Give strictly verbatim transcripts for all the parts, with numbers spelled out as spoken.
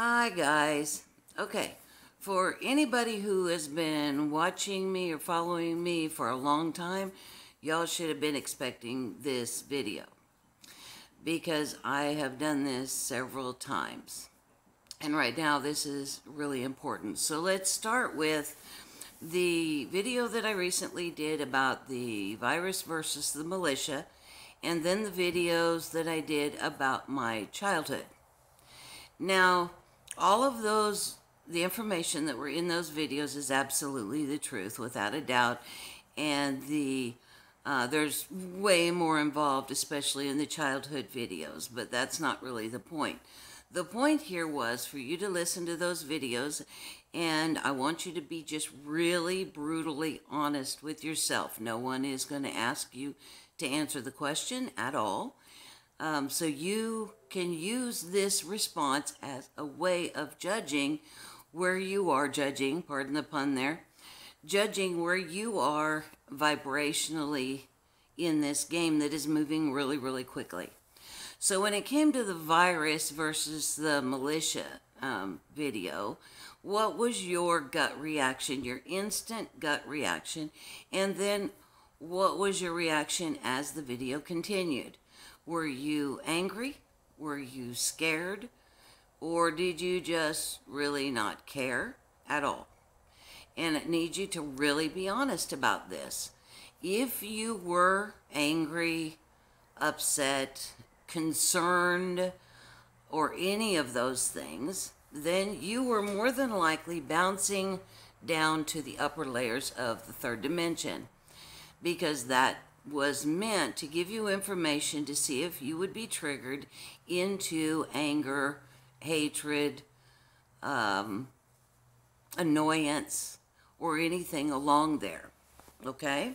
Hi guys. Okay, for anybody who has been watching me or following me for a long time, y'all should have been expecting this video because I have done this several times. And right now this is really important. So let's start with the video that I recently did about the virus versus the militia, and then the videos that I did about my childhood. Now, all of those, the information that were in those videos is absolutely the truth, without a doubt. And the uh, there's way more involved, especially in the childhood videos, but that's not really the point. The point here was for you to listen to those videos, and I want you to be just really brutally honest with yourself. No one is going to ask you to answer the question at all. Um, so you can use this response as a way of judging where you are judging, pardon the pun there, judging where you are vibrationally in this game that is moving really, really quickly. So when it came to the virus versus the militia um, video, what was your gut reaction, your instant gut reaction? And then what was your reaction as the video continued? Were you angry? Were you scared? Or did you just really not care at all? And it needs you to really be honest about this. If you were angry, upset, concerned, or any of those things, then you were more than likely bouncing down to the upper layers of the third dimension, because that was meant to give you information to see if you would be triggered into anger, hatred, um, annoyance, or anything along there, okay?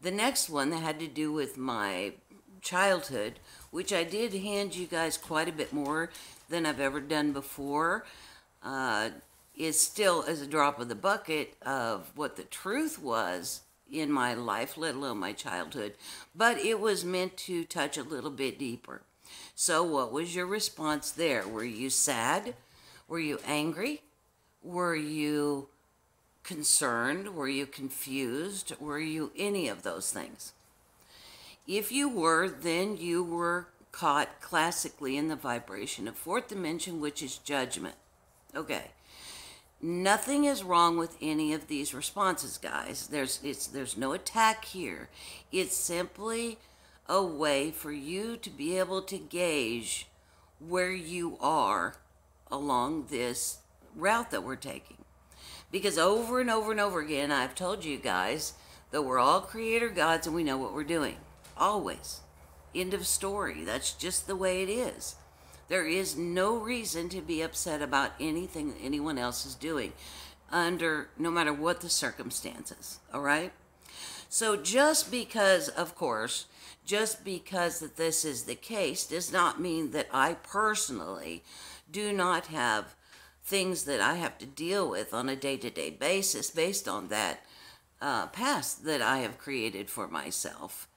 The next one that had to do with my childhood, which I did hand you guys quite a bit more than I've ever done before, uh, is still as a drop of the bucket of what the truth was in my life, let alone my childhood, but it was meant to touch a little bit deeper. So what was your response there? Were you sad? Were you angry? Were you concerned? Were you confused? Were you any of those things? If you were, then you were caught classically in the vibration of fourth dimension, which is judgment. Okay. Nothing is wrong with any of these responses, guys. There's, it's, there's no attack here. It's simply a way for you to be able to gauge where you are along this route that we're taking. Because over and over and over again, I've told you guys that we're all creator gods and we know what we're doing. Always. End of story. That's just the way it is. There is no reason to be upset about anything that anyone else is doing, under no matter what the circumstances, all right? So just because, of course, just because that this is the case does not mean that I personally do not have things that I have to deal with on a day-to-day basis based on that uh, past that I have created for myself.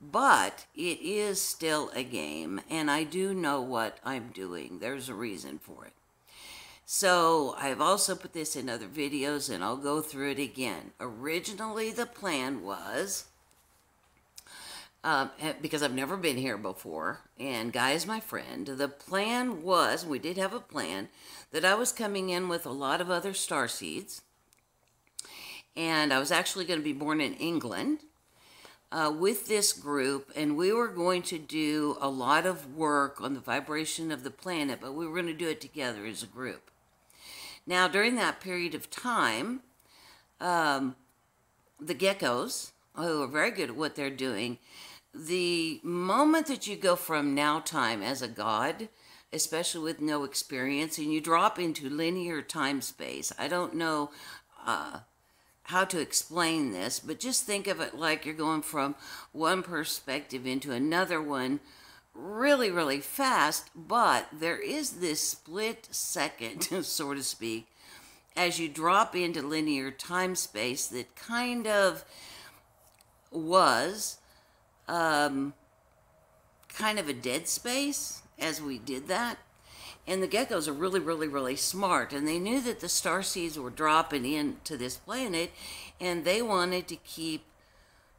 But it is still a game, and I do know what I'm doing. There's a reason for it. So I've also put this in other videos, and I'll go through it again. Originally, the plan was, um, because I've never been here before, and Guy is my friend, the plan was, we did have a plan, that I was coming in with a lot of other starseeds, and I was actually going to be born in England, Uh, with this group, and we were going to do a lot of work on the vibration of the planet, but we were going to do it together as a group. Now, during that period of time, um, the geckos, who are very good at what they're doing, the moment that you go from now time as a god, especially with no experience, and you drop into linear time space, I don't know... Uh, how to explain this, but just think of it like you're going from one perspective into another one really, really fast, but there is this split second, so to speak, as you drop into linear time space that kind of was um, kind of a dead space as we did that. And the geckos are really, really, really smart. And they knew that the star seeds were dropping into this planet, and they wanted to keep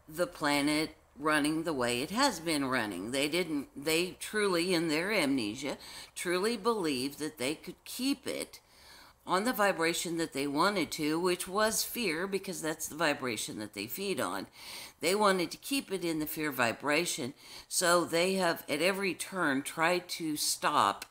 the planet running the way it has been running. They didn't, they truly, in their amnesia, truly believed that they could keep it on the vibration that they wanted to, which was fear, because that's the vibration that they feed on. They wanted to keep it in the fear vibration, so they have at every turn tried to stop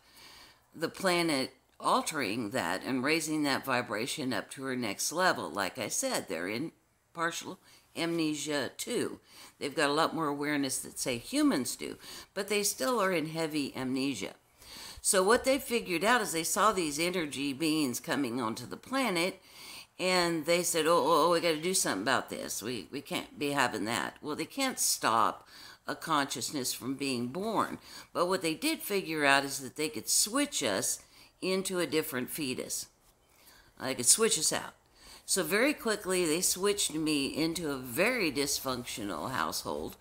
the planet altering that and raising that vibration up to her next level. Like I said, they're in partial amnesia too. They've got a lot more awareness that, say, humans do, but they still are in heavy amnesia. So what they figured out is they saw these energy beings coming onto the planet, and they said, oh, oh, oh we got to do something about this. We, we can't be having that. Well, they can't stop a consciousness from being born. But what they did figure out is that they could switch us into a different fetus. They could switch us out. So very quickly, they switched me into a very dysfunctional household,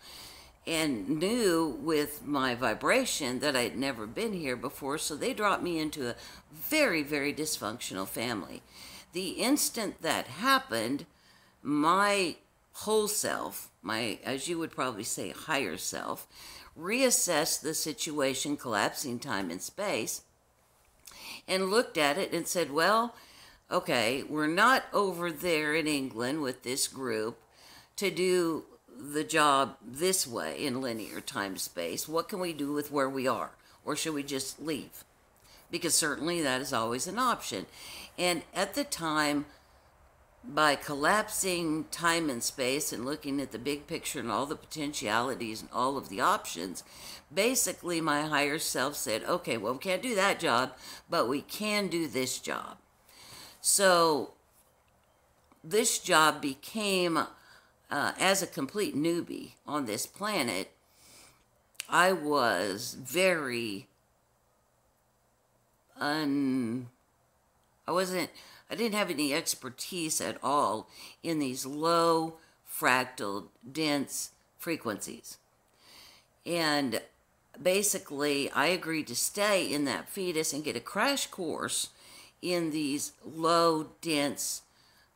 and knew with my vibration that I'd never been here before, so they dropped me into a very, very dysfunctional family. The instant that happened, my whole self, my, as you would probably say, higher self, reassessed the situation, collapsing time and space, and looked at it and said, well, okay, we're not over there in England with this group to do the job this way in linear time space. What can we do with where we are? Or should we just leave? Because certainly that is always an option. And at the time, by collapsing time and space and looking at the big picture and all the potentialities and all of the options, basically my higher self said, okay, well, we can't do that job, but we can do this job. So this job became, uh, as a complete newbie on this planet, I was very, un, I wasn't, I didn't have any expertise at all in these low, fractal, dense frequencies. And basically, I agreed to stay in that fetus and get a crash course in these low, dense,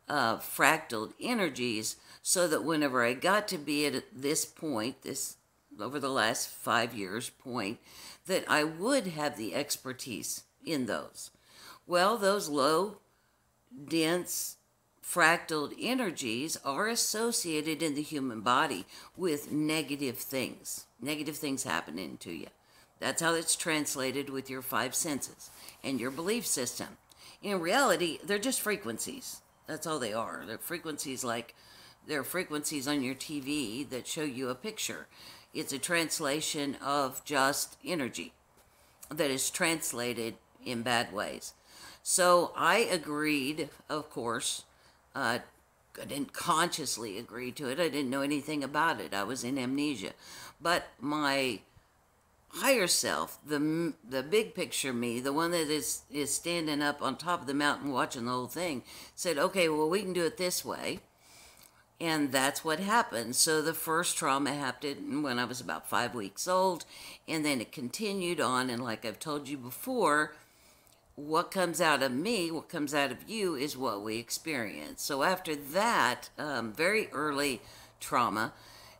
uh, fractal energies, so that whenever I got to be at this point, this over the last five years point, that I would have the expertise in those. Well, those low, dense, fractal energies are associated in the human body with negative things. Negative things happening to you. That's how it's translated with your five senses and your belief system. In reality, they're just frequencies. That's all they are. They're frequencies like, there are frequencies on your T V that show you a picture. It's a translation of just energy that is translated in bad ways. So I agreed, of course. Uh, I didn't consciously agree to it. I didn't know anything about it. I was in amnesia. But my higher self, the the big picture me, the one that is, is standing up on top of the mountain watching the whole thing, said, okay, well, we can do it this way. And that's what happened. So the first trauma happened when I was about five weeks old, and then it continued on. And like I've told you before, what comes out of me, what comes out of you, is what we experience. So after that, um, very early trauma,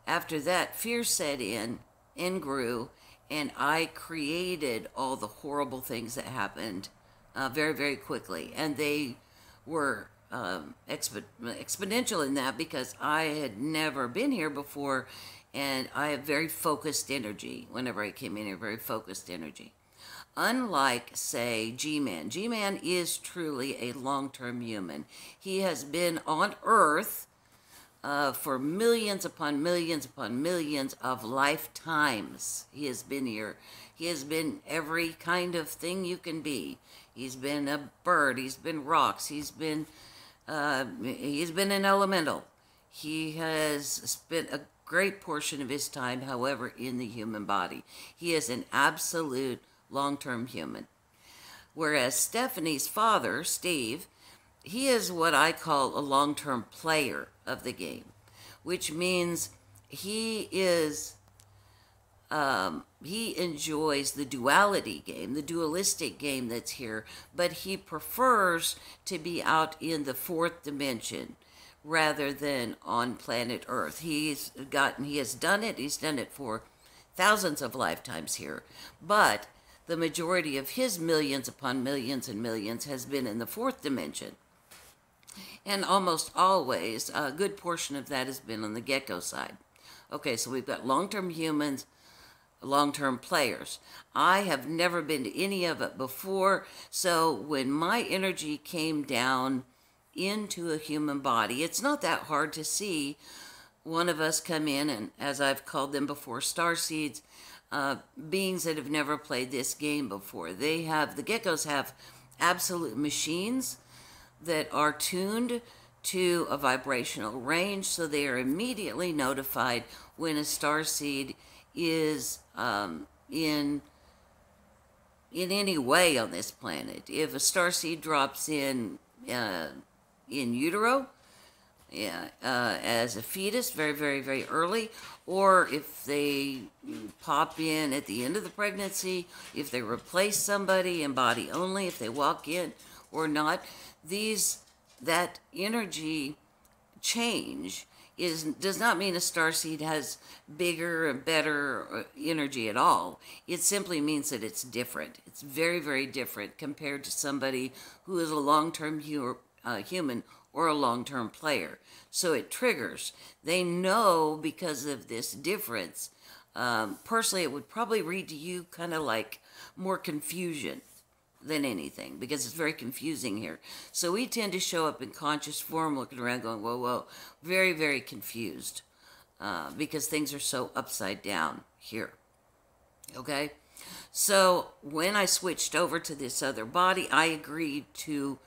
after that, fear set in and grew, and I created all the horrible things that happened uh, very, very quickly. And they were um, exp exponential in that, because I had never been here before, and I have very focused energy. Whenever I came in here, very focused energy. Unlike, say, G-Man. G-Man is truly a long-term human. He has been on Earth Uh, for millions upon millions upon millions of lifetimes. He has been here. He has been every kind of thing you can be. He's been a bird. He's been rocks. He's been, uh, he's been an elemental. He has spent a great portion of his time, however, in the human body. He is an absolute long-term human. Whereas Stephanie's father, Steve, he is what I call a long-term player of the game, which means he is Um, he enjoys the duality game, the dualistic game that's here, but he prefers to be out in the fourth dimension rather than on planet Earth. He's gotten, he has done it, he's done it for thousands of lifetimes here, but the majority of his millions upon millions and millions has been in the fourth dimension. And almost always, a good portion of that has been on the gecko side. Okay, so we've got long-term humans, long-term players. I have never been to any of it before, so when my energy came down into a human body, it's not that hard to see one of us come in, and as I've called them before, starseeds, uh, beings that have never played this game before. They have, the geckos have absolute machines that are tuned to a vibrational range, so they are immediately notified when a starseed is um, in in any way on this planet. If a starseed drops in uh, in utero, yeah, uh, as a fetus, very, very, very early, or if they pop in at the end of the pregnancy, if they replace somebody in body only, if they walk in or not, these that energy change is does not mean a starseed has bigger and better energy at all. It simply means that it's different. It's very, very different compared to somebody who is a long-term hu uh, human or a long-term player. So it triggers. They know because of this difference. Um, personally, it would probably read to you kind of like more confusion than anything, because it's very confusing here. So we tend to show up in conscious form, looking around going, whoa, whoa, very, very confused, uh, because things are so upside down here, okay? So when I switched over to this other body, I agreed to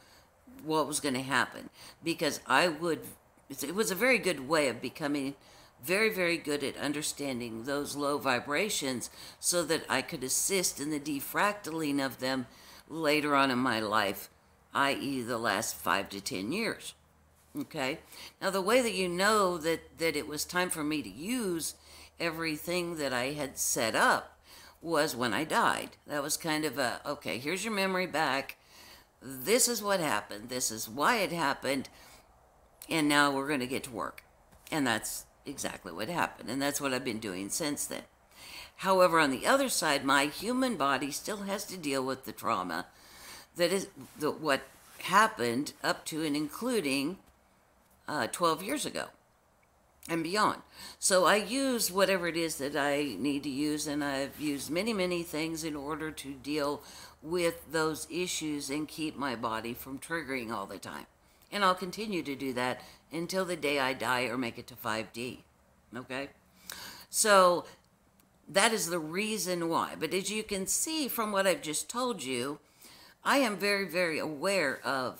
what was going to happen, because I would, it was a very good way of becoming very, very good at understanding those low vibrations so that I could assist in the defractaling of them later on in my life, that is the last five to ten years, okay? Now, the way that you know that, that it was time for me to use everything that I had set up was when I died. That was kind of a, okay, here's your memory back. This is what happened. This is why it happened. And now we're going to get to work. And that's exactly what happened. And that's what I've been doing since then. However, on the other side, my human body still has to deal with the trauma that is the, what happened up to and including uh, twelve years ago and beyond. So I use whatever it is that I need to use, and I've used many, many things in order to deal with those issues and keep my body from triggering all the time. And I'll continue to do that until the day I die or make it to five D, okay? So that is the reason why. But as you can see from what I've just told you, I am very, very aware of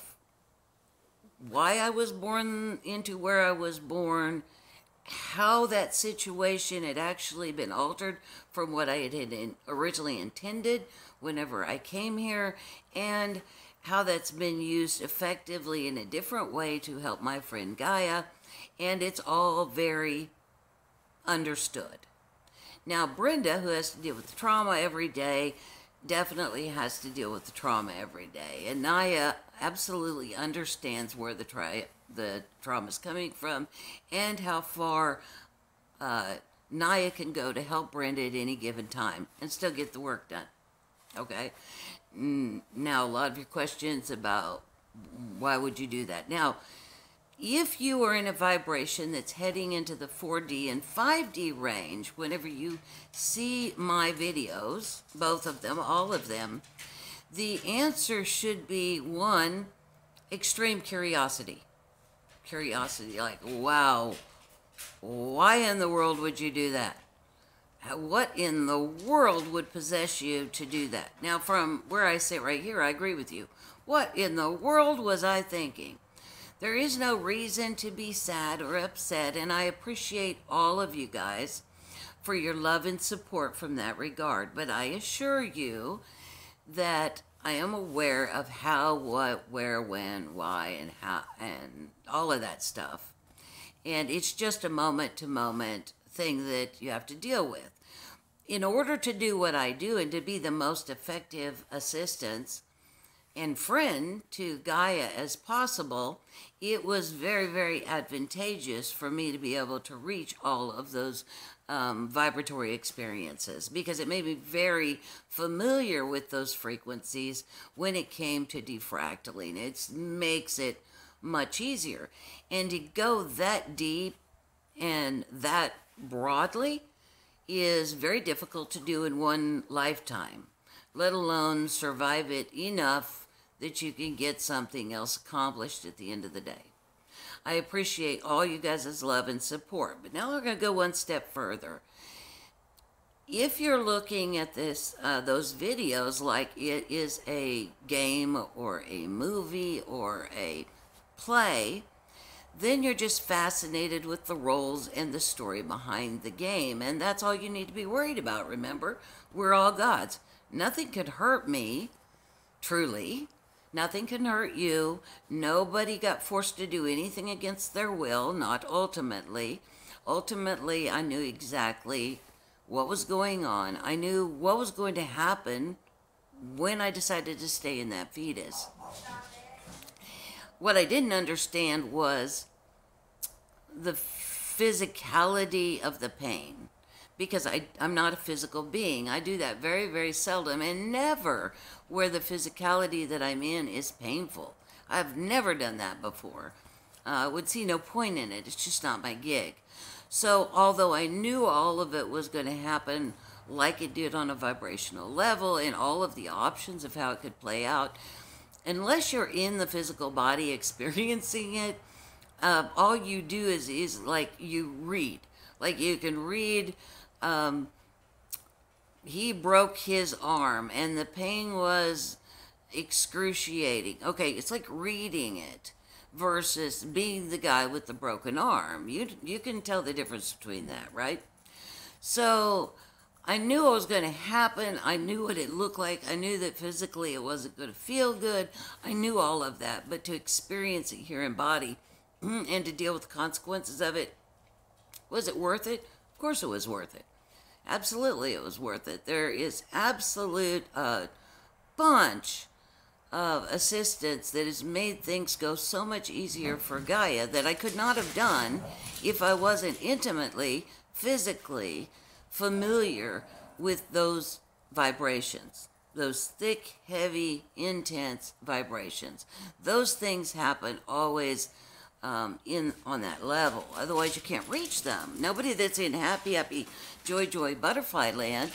why I was born into where I was born, how that situation had actually been altered from what I had originally intended whenever I came here, and how that's been used effectively in a different way to help my friend Gaia, and it's all very understood. Now, Brenda, who has to deal with the trauma every day, definitely has to deal with the trauma every day. And Naya absolutely understands where the, tri the trauma is coming from and how far uh, Naya can go to help Brenda at any given time and still get the work done, okay? Now, a lot of your questions about why would you do that? Now, if you are in a vibration that's heading into the four D and five D range, whenever you see my videos, both of them, all of them, the answer should be, one, extreme curiosity. Curiosity, like, wow, why in the world would you do that? What in the world would possess you to do that? Now, from where I sit right here, I agree with you. What in the world was I thinking? There is no reason to be sad or upset, and I appreciate all of you guys for your love and support from that regard. But I assure you that I am aware of how, what, where, when, why, and how, and all of that stuff. And it's just a moment-to-moment thing that you have to deal with. in order to do what I do and to be the most effective assistance and friend to Gaia as possible, it was very, very advantageous for me to be able to reach all of those um, vibratory experiences, because it made me very familiar with those frequencies when it came to defractaling. It makes it much easier. And to go that deep and that broadly is very difficult to do in one lifetime, let alone survive it enough that you can get something else accomplished at the end of the day. I appreciate all you guys' love and support, but now we're going to go one step further. If you're looking at this, uh, those videos like it is a game or a movie or a play, then you're just fascinated with the roles and the story behind the game, and that's all you need to be worried about. Remember, we're all gods. Nothing could hurt me, truly. Nothing can hurt you. Nobody got forced to do anything against their will, not ultimately. Ultimately, I knew exactly what was going on. I knew what was going to happen when I decided to stay in that fetus. What I didn't understand was the physicality of the pain, because I, I'm not a physical being. I do that very, very seldom, and never where the physicality that I'm in is painful. I've never done that before. I uh, would see no point in it. It's just not my gig. So although I knew all of it was going to happen like it did on a vibrational level and all of the options of how it could play out, unless you're in the physical body experiencing it, uh, all you do is, is like you read. Like you can read, um, he broke his arm and the pain was excruciating. Okay, it's like reading it versus being the guy with the broken arm. You, you can tell the difference between that, right? So I knew it was going to happen. I knew what it looked like. I knew that physically it wasn't going to feel good. I knew all of that. But to experience it here in body and to deal with the consequences of it, was it worth it? Of course it was worth it. Absolutely it was worth it. There is absolute uh, bunch of assistance that has made things go so much easier for Gaia that I could not have done if I wasn't intimately, physically familiar with those vibrations, those thick, heavy, intense vibrations. Those things happen always um, in on that level. Otherwise, you can't reach them. Nobody that's in happy, happy, joy, joy, butterfly land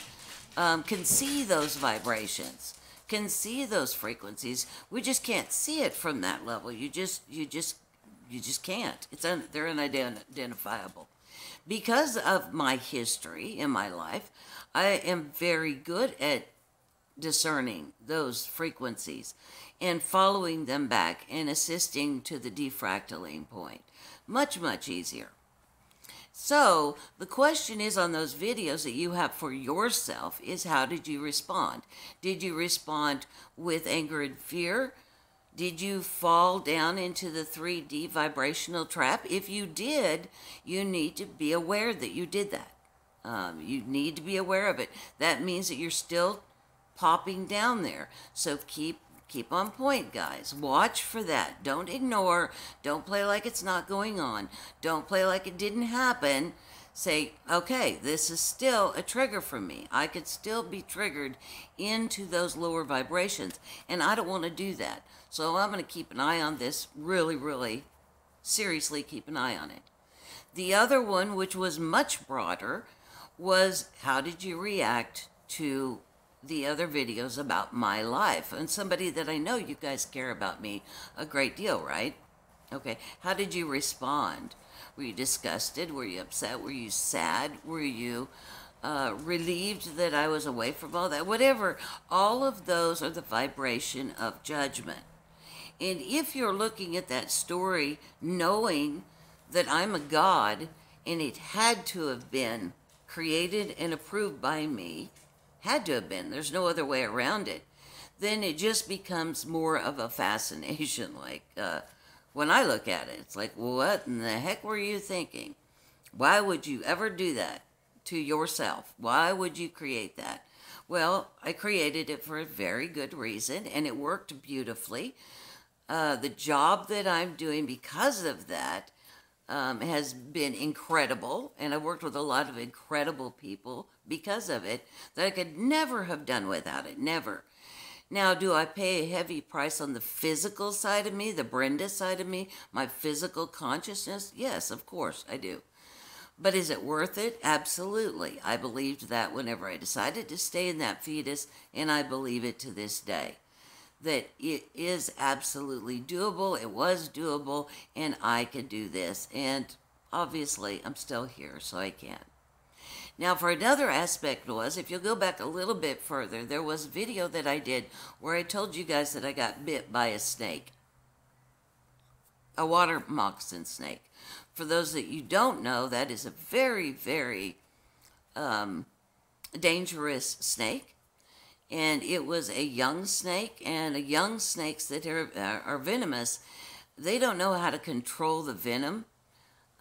um, can see those vibrations, can see those frequencies. We just can't see it from that level. You just, you just, you just can't. It's un, they're unidentifiable. Because of my history in my life, I am very good at discerning those frequencies and following them back and assisting to the defractaling point. Much, much easier. So the question is, on those videos that you have for yourself, is how did you respond? Did you respond with anger and fear? Did you fall down into the three D vibrational trap? If you did, you need to be aware that you did that. Um, you need to be aware of it. That means that you're still popping down there. So keep keep on point, guys. Watch for that. Don't ignore. Don't play like it's not going on. Don't play like it didn't happen. Say, okay, this is still a trigger for me. I could still be triggered into those lower vibrations, and I don't want to do that. So I'm going to keep an eye on this, really, really seriously keep an eye on it. The other one, which was much broader, was how did you react to the other videos about my life? And somebody that I know you guys care about me a great deal, right? Okay, how did you respond? Were you disgusted? Were you upset? Were you sad? Were you uh, relieved that I was away from all that? Whatever. All of those are the vibration of judgment. And if you're looking at that story knowing that I'm a god and it had to have been created and approved by me, had to have been, there's no other way around it, then it just becomes more of a fascination. Like, uh, when I look at it, it's like, what in the heck were you thinking? Why would you ever do that to yourself. Why would you create that? Well, I created it for a very good reason, and it worked beautifully. Uh, the job that I'm doing because of that um, has been incredible, and I worked with a lot of incredible people because of it that I could never have done without it, never. Now, do I pay a heavy price on the physical side of me, the Brenda side of me, my physical consciousness? Yes, of course, I do. But is it worth it? Absolutely. I believed that whenever I decided to stay in that fetus, and I believe it to this day, that it is absolutely doable, it was doable, and I could do this. And obviously, I'm still here, so I can. Now, for another aspect was, if you'll go back a little bit further, there was a video that I did where I told you guys that I got bit by a snake, a water moccasin snake. For those that you don't know, that is a very, very um, dangerous snake. And it was a young snake, and a young snakes that are, are venomous, they don't know how to control the venom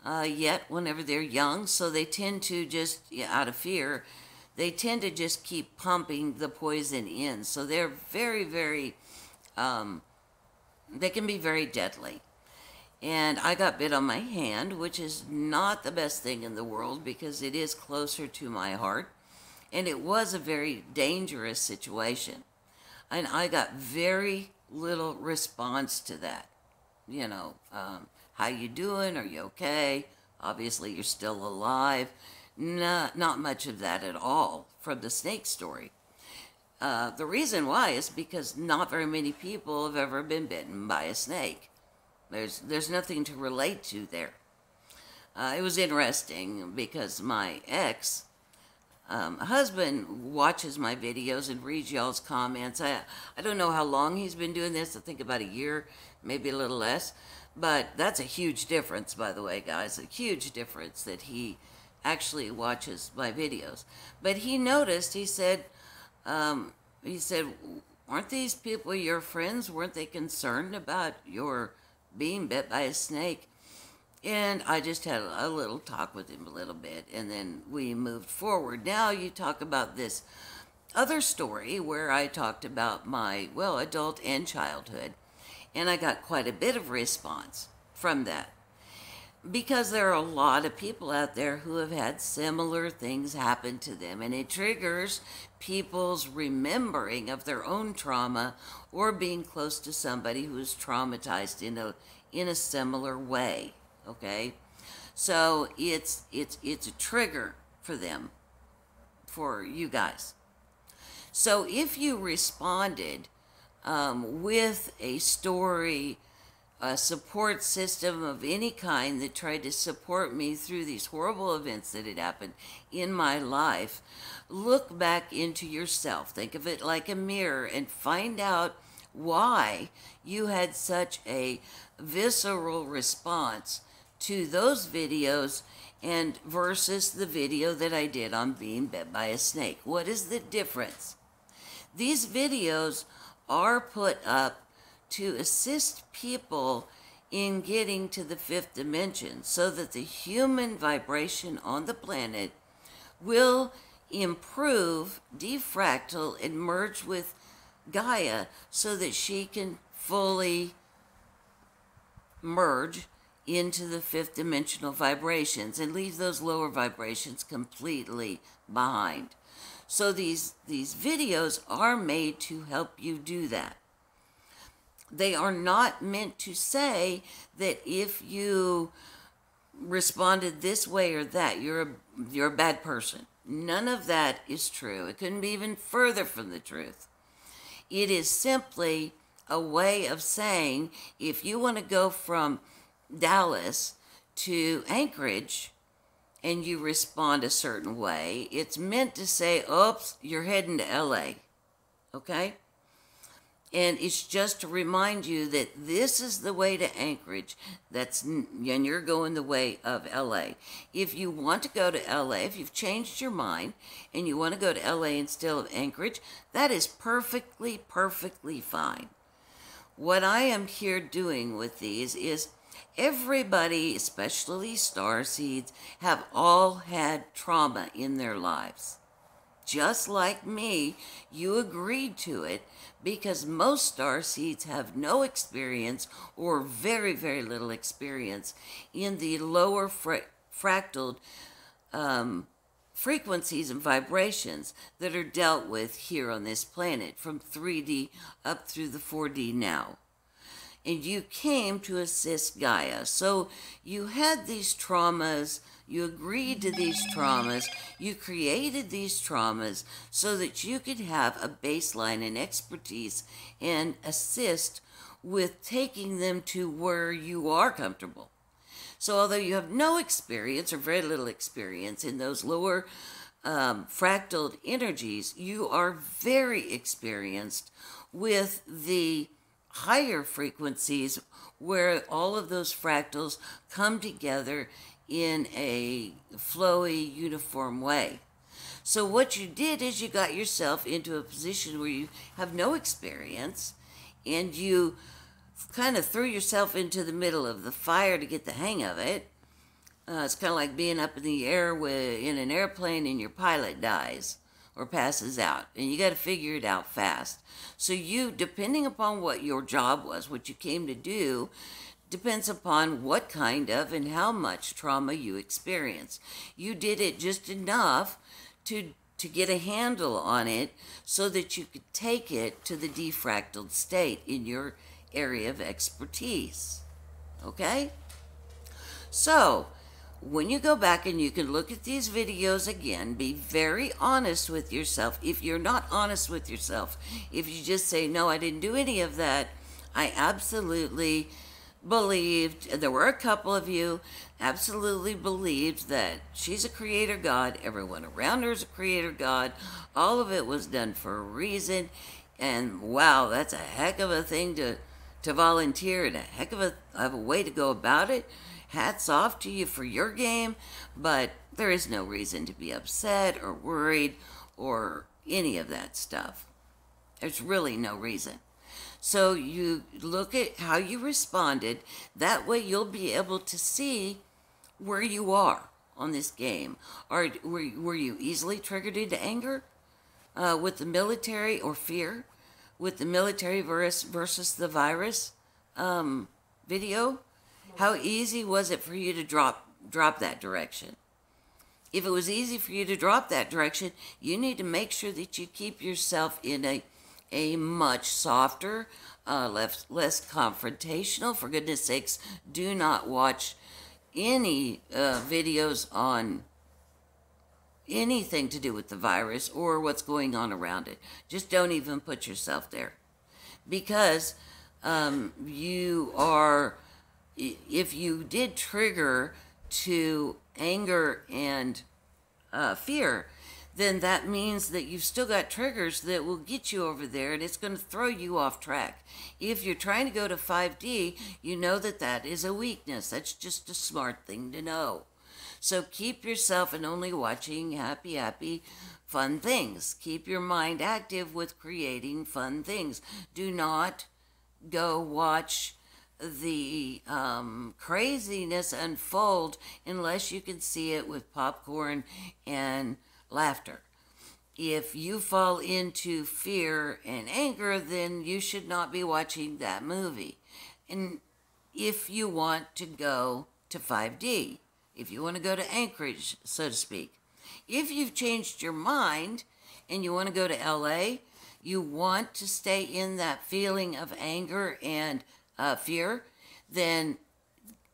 uh, yet whenever they're young. So they tend to just, yeah, out of fear, they tend to just keep pumping the poison in. So they're very, very, um, they can be very deadly. And I got bit on my hand, which is not the best thing in the world because it is closer to my heart. And it was a very dangerous situation. And I got very little response to that. You know, um, how you doing? Are you okay? Obviously, you're still alive. Not, not much of that at all from the snake story. Uh, the reason why is because not very many people have ever been bitten by a snake. There's, there's nothing to relate to there. Uh, it was interesting because my ex um, husband watches my videos and reads y'all's comments. I, I don't know how long he's been doing this. I think about a year, maybe a little less. But that's a huge difference, by the way, guys. A huge difference that he actually watches my videos. But he noticed, he said, um, he said, aren't these people your friends? Weren't they concerned about your being bit by a snake? And I just had a little talk with him a little bit, and then we moved forward. Now you talk about this other story where I talked about my, well, adult and childhood, and I got quite a bit of response from that because there are a lot of people out there who have had similar things happen to them, and it triggers people's remembering of their own trauma or being close to somebody who is traumatized in a in a similar way, okay? So it's it's it's a trigger for them, for you guys. So if you responded um, with a story, a support system of any kind that tried to support me through these horrible events that had happened in my life, look back into yourself. Think of it like a mirror and find out why you had such a visceral response to those videos and versus the video that I did on being bit by a snake. What is the difference? These videos are put up to assist people in getting to the fifth dimension so that the human vibration on the planet will improve, defractal, and merge with Gaia so that she can fully merge into the fifth dimensional vibrations and leave those lower vibrations completely behind. So these, these videos are made to help you do that. They are not meant to say that if you responded this way or that, you're a, you're a bad person. None of that is true. It couldn't be even further from the truth. It is simply a way of saying, if you want to go from Dallas to Anchorage and you respond a certain way, it's meant to say, oops, you're heading to L A, okay? And it's just to remind you that this is the way to Anchorage. That's, and you're going the way of L A. If you want to go to L A, if you've changed your mind and you want to go to L A instead of Anchorage, that is perfectly, perfectly fine. What I am here doing with these is Everybody, especially starseeds, have all had trauma in their lives. Just like me, you agreed to it because most starseeds have no experience or very, very little experience in the lower fra fractal um, frequencies and vibrations that are dealt with here on this planet from three D up through the four D now. And you came to assist Gaia. So you had these traumas, you agreed to these traumas, you created these traumas so that you could have a baseline and expertise and assist with taking them to where you are comfortable. So although you have no experience or very little experience in those lower um, fractal energies, you are very experienced with the higher frequencies where all of those fractals come together in a flowy, uniform way. So what you did is you got yourself into a position where you have no experience and you kind of threw yourself into the middle of the fire to get the hang of it. Uh, it's kind of like being up in the air with, in an airplane and your pilot dies or passes out, and you got to figure it out fast. So you, depending upon what your job was, what you came to do, depends upon what kind of and how much trauma you experienced. You did it just enough to, to get a handle on it so that you could take it to the defractaled state in your area of expertise, okay? So, when you go back and you can look at these videos again, be very honest with yourself. If you're not honest with yourself, if you just say, no, I didn't do any of that, I absolutely believed, there were a couple of you, absolutely believed that she's a creator God, everyone around her is a creator God, all of it was done for a reason, and wow, that's a heck of a thing to, to volunteer and a heck of a, of a way to go about it. Hats off to you for your game, but there is no reason to be upset or worried or any of that stuff. There's really no reason. So you look at how you responded. That way you'll be able to see where you are on this game. Are, were, were you easily triggered into anger uh, with the military or fear? With the military versus, versus the virus um, video? How easy was it for you to drop drop that direction? If it was easy for you to drop that direction, you need to make sure that you keep yourself in a, a much softer, uh, less, less confrontational. For goodness sakes, do not watch any uh, videos on anything to do with the virus or what's going on around it. Just don't even put yourself there. Because um, you are... If you did trigger to anger and uh, fear, then that means that you've still got triggers that will get you over there, and it's going to throw you off track. If you're trying to go to five D, you know that that is a weakness. That's just a smart thing to know. So keep yourself and only watching happy, happy, fun things. Keep your mind active with creating fun things. Do not go watch the um, craziness unfold unless you can see it with popcorn and laughter. If you fall into fear and anger, then you should not be watching that movie. And if you want to go to five D, if you want to go to Anchorage, so to speak, if you've changed your mind and you want to go to L A, you want to stay in that feeling of anger and Uh, fear, then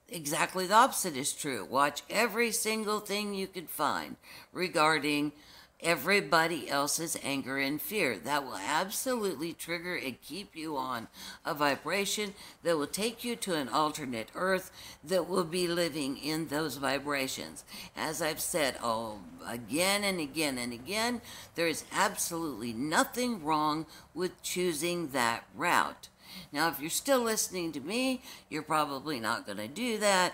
exactly the opposite is true. Watch every single thing you can find regarding everybody else's anger and fear. That will absolutely trigger and keep you on a vibration that will take you to an alternate earth that will be living in those vibrations. As I've said oh, again and again and again, there is absolutely nothing wrong with choosing that route. Now, if you're still listening to me, you're probably not going to do that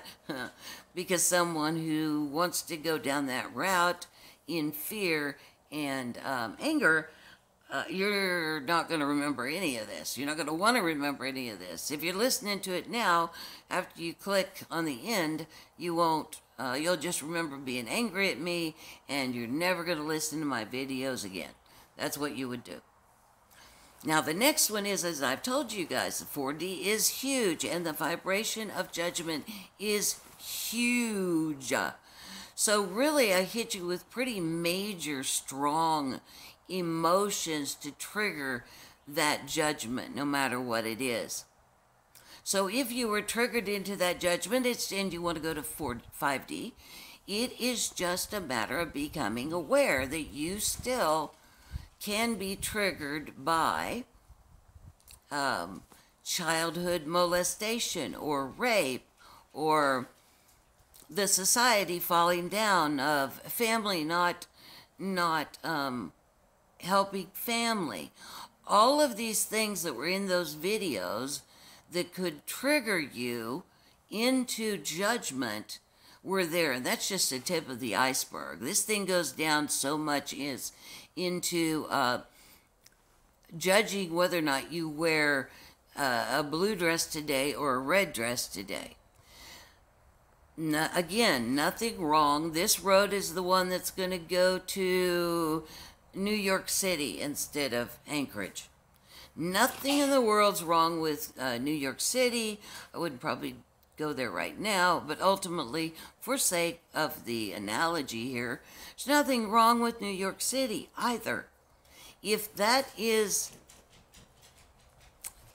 because someone who wants to go down that route in fear and um, anger uh, you're not going to remember any of this. You're not going to want to remember any of this. If you're listening to it now, after you click on the end, you won't, uh, you'll just remember being angry at me, and you're never going to listen to my videos again. That's what you would do. Now, the next one is, as I've told you guys, the four D is huge, and the vibration of judgment is huge. So really, I hit you with pretty major, strong emotions to trigger that judgment, no matter what it is. So if you were triggered into that judgment, it's, and you want to go to four, five D, it is just a matter of becoming aware that you still can be triggered by um, childhood molestation or rape or the society falling down of family, not, not um, helping family. All of these things that were in those videos that could trigger you into judgment were there. And that's just the tip of the iceberg. This thing goes down so much is into uh, judging whether or not you wear uh, a blue dress today or a red dress today. No, again, nothing wrong. This road is the one that's going to go to New York City instead of Anchorage. Nothing in the world's wrong with uh, New York City. I wouldn't probably go there right now, but ultimately, for sake of the analogy here, there's nothing wrong with New York City either. If that is,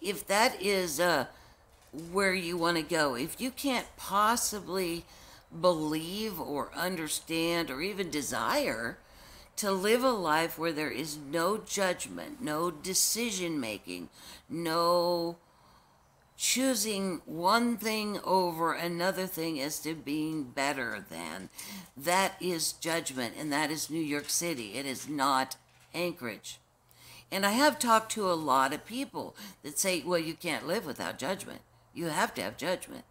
if that is, uh, where you want to go. If you can't possibly believe or understand or even desire to live a life where there is no judgment, no decision making, no choosing one thing over another thing as to being better than, that is judgment, and that is New York City. It is not Anchorage. And I have talked to a lot of people that say, well, you can't live without judgment. You have to have judgment.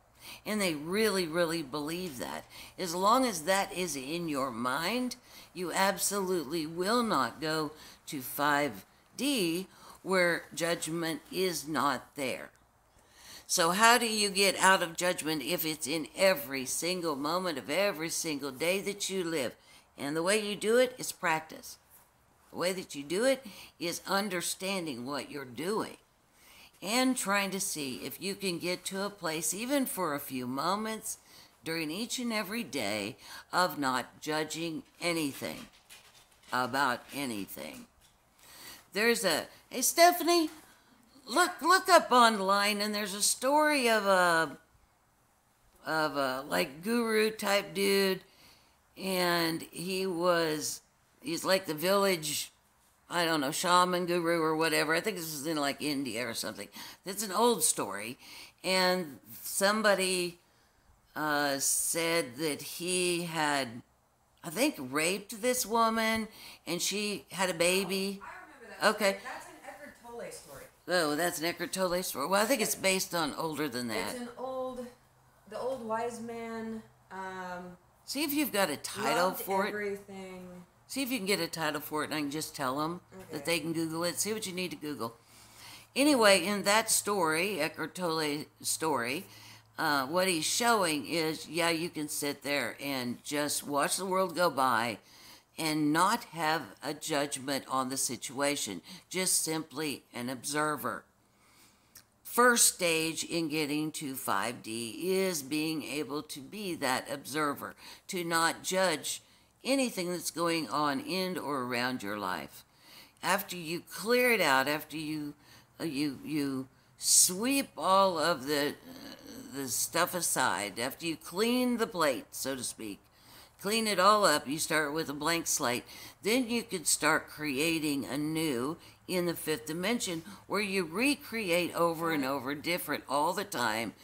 And they really, really believe that. As long as that is in your mind, you absolutely will not go to five D where judgment is not there. So how do you get out of judgment if it's in every single moment of every single day that you live? And the way you do it is practice. The way that you do it is understanding what you're doing, and trying to see if you can get to a place, even for a few moments during each and every day, of not judging anything about anything. There's a, hey Stephanie, look look up online, and there's a story of a, of a like guru type dude, and he was, he's like the village, I don't know, shaman guru or whatever. I think this is in like India or something. It's an old story. And somebody uh, said that he had, I think, raped this woman, and she had a baby. Oh, I remember that. Okay. That's an Eckhart Tolle story. Oh, that's an Eckhart Tolle story. Well, I think it's based on older than that. It's an old, the old wise man. Um, See if you've got a title for everything. it. everything. See if you can get a title for it, and I can just tell them okay. that they can Google it. See what you need to Google. Anyway, in that story, Eckhart Tolle's story, uh, what he's showing is, yeah, you can sit there and just watch the world go by and not have a judgment on the situation. Just simply an observer. First stage in getting to five D is being able to be that observer, to not judge anything that's going on in or around your life. After you clear it out, after you you you sweep all of the uh, the stuff aside, after you clean the plate, so to speak, clean it all up, you start with a blank slate, then you can start creating anew in the fifth dimension, where you recreate over and over, different all the time,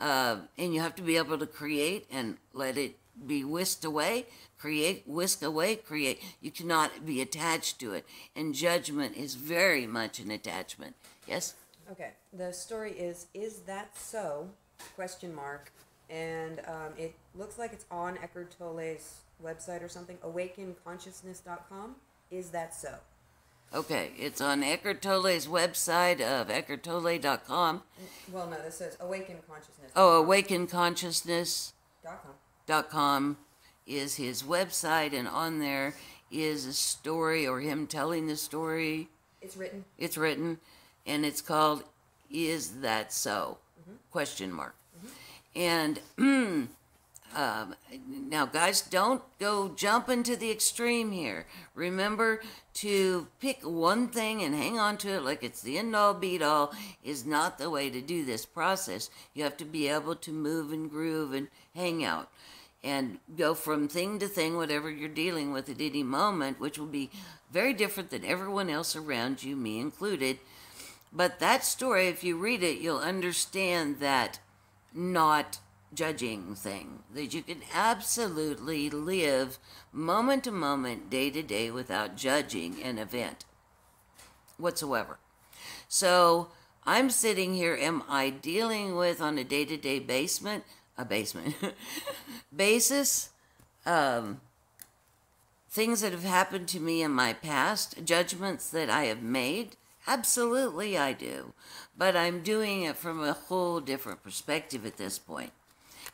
uh, and you have to be able to create and let it be whisked away, create, whisk away, create. You cannot be attached to it. And judgment is very much an attachment. Yes? Okay. The story is, is that so? Question mark. And um, it looks like it's on Eckhart Tolle's website or something, Awaken Consciousness dot com. Is that so? Okay, it's on Eckhart Tolle's website of Eckhart Tolle dot com. Well, no, this says Awaken Consciousness dot com. Oh, Awaken Consciousness dot com is his website, and on there is a story or him telling the story. It's written. It's written, and it's called "Is That So?" Mm-hmm. Question mark. Mm-hmm. And Um, now, guys, don't go jumping to the extreme here. Remember to pick one thing and hang on to it like it's the end-all, beat-all is not the way to do this process. You have to be able to move and groove and hang out and go from thing to thing, whatever you're dealing with at any moment, which will be very different than everyone else around you, me included. But that story, if you read it, you'll understand that not judging thing, that you can absolutely live moment to moment, day to day, without judging an event whatsoever. So I'm sitting here, am I dealing with on a day-to-day basement a basement basis um things that have happened to me in my past, judgments that I have made? Absolutely I do, but I'm doing it from a whole different perspective at this point.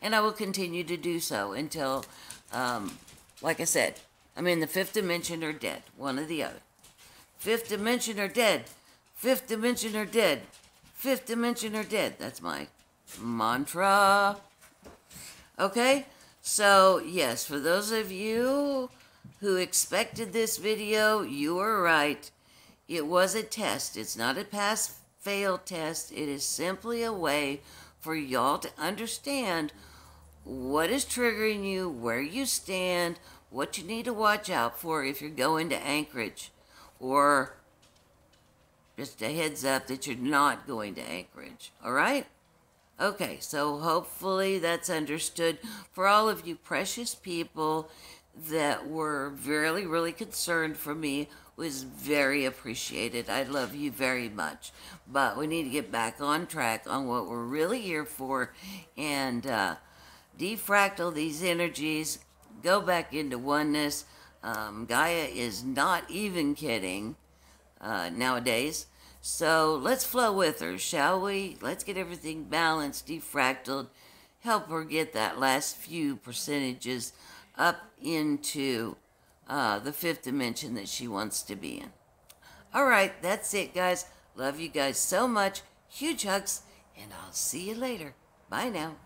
And I will continue to do so until, um, like I said, I'm in the fifth dimension or dead, one or the other. Fifth dimension or dead, fifth dimension or dead, fifth dimension or dead. That's my mantra. Okay, so yes, for those of you who expected this video, you were right. It was a test. It's not a pass-fail test. It is simply a way for y'all to understand what is triggering you, where you stand, what you need to watch out for if you're going to Anchorage, or just a heads up that you're not going to Anchorage, all right? Okay, so hopefully that's understood. For all of you precious people that were really, really concerned for me, was very appreciated. I love you very much. But we need to get back on track on what we're really here for and uh, defractal these energies, go back into oneness. Um, Gaia is not even kidding uh, nowadays. So let's flow with her, shall we? Let's get everything balanced, defractaled, help her get that last few percentages up into Uh, the fifth dimension that she wants to be in. All right, that's it, guys. Love you guys so much. Huge hugs, and I'll see you later. Bye now.